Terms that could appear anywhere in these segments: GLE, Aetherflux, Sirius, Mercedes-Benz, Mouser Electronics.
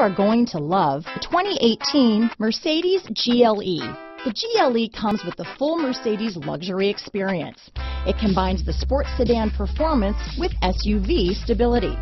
are going to love the 2018 Mercedes GLE. The GLE comes with the full Mercedes luxury experience. It combines the sports sedan performance with SUV stability.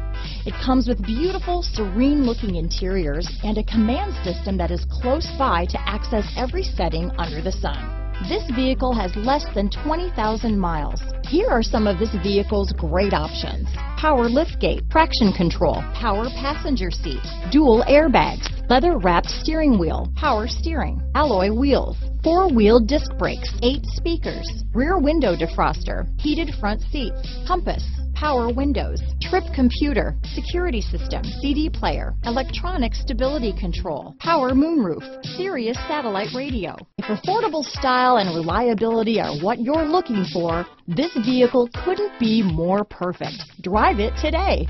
It comes with beautiful, serene-looking interiors and a command system that is close by to access every setting under the sun. This vehicle has less than 20,000 miles. Here are some of this vehicle's great options: power liftgate, traction control, power passenger seat, dual airbags, leather-wrapped steering wheel, power steering, alloy wheels, four-wheel disc brakes, 8 speakers, rear window defroster, heated front seats, compass, power windows, trip computer, security system, CD player, electronic stability control, power moonroof, Sirius satellite radio. If affordable style and reliability are what you're looking for, this vehicle couldn't be more perfect. Drive it today.